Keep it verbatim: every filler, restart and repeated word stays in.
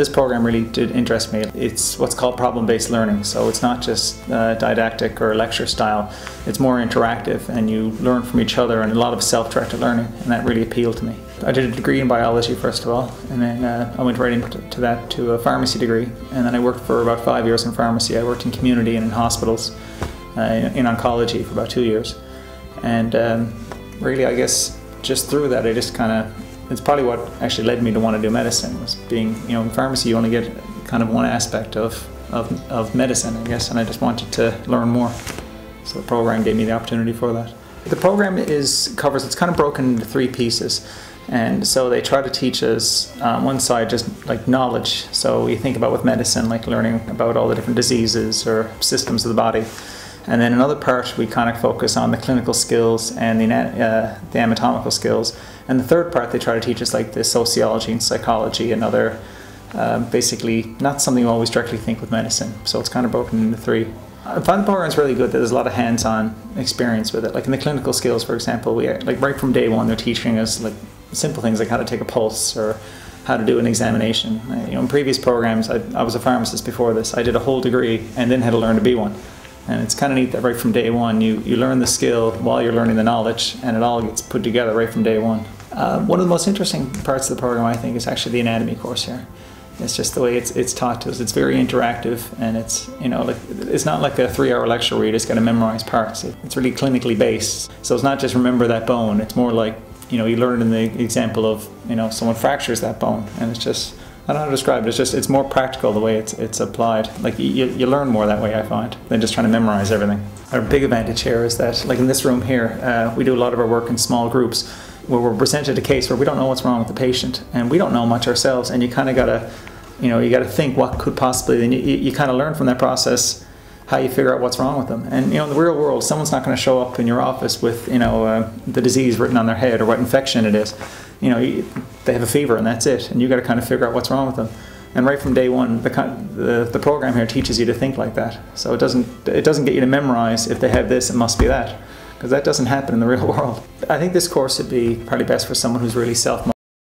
This program really did interest me. It's what's called problem-based learning, so it's not just uh, didactic or lecture style. It's more interactive, and you learn from each other, and a lot of self-directed learning, and that really appealed to me. I did a degree in biology first of all, and then uh, I went right into that to a pharmacy degree, and then I worked for about five years in pharmacy. I worked in community and in hospitals, uh, in oncology for about two years, and um, really, I guess just through that, I just kind of it's probably what actually led me to want to do medicine, was being, you know, in pharmacy you only get kind of one aspect of, of, of medicine, I guess, and I just wanted to learn more. So the program gave me the opportunity for that. The program is, covers, it's kind of broken into three pieces, and so they try to teach us on one side just like knowledge. So you think about with medicine, like learning about all the different diseases or systems of the body. And then another part we kind of focus on the clinical skills and the, uh, the anatomical skills. And the third part they try to teach us like the sociology and psychology and other, uh, basically not something you always directly think with medicine. So it's kind of broken into three. I find the program is really good. There's a lot of hands-on experience with it. Like in the clinical skills, for example, we like right from day one they're teaching us like simple things like how to take a pulse or how to do an examination. I, you know, in previous programs, I, I was a pharmacist before this. I did a whole degree and then had to learn to be one. And it's kind of neat that right from day one you, you learn the skill while you're learning the knowledge, and it all gets put together right from day one. Uh, one of the most interesting parts of the program, I think, is actually the anatomy course here. It's just the way it's, it's taught to us. It's very interactive, and it's, you know, like, it's not like a three-hour lecture where you just got to memorize parts. It, it's really clinically based. So it's not just remember that bone. It's more like, you know, you learn in the example of, you know, someone fractures that bone, and it's just, I don't know how to describe it. It's just, it's more practical the way it's, it's applied. Like, you, you learn more that way, I find, than just trying to memorize everything. Our big advantage here is that, like in this room here, uh, we do a lot of our work in small groups where we're presented a case where we don't know what's wrong with the patient, and we don't know much ourselves, and you kind of got to, you know, you got to think what could possibly, and you, you kind of learn from that process how you figure out what's wrong with them. And, you know, in the real world, someone's not going to show up in your office with, you know, uh, the disease written on their head or what infection it is. You know, you, they have a fever and that's it, and you've got to kind of figure out what's wrong with them. And right from day one, the, the, the program here teaches you to think like that. So it doesn't, it doesn't get you to memorize if they have this, it must be that, because that doesn't happen in the real world. I think this course would be probably best for someone who's really self-motivated.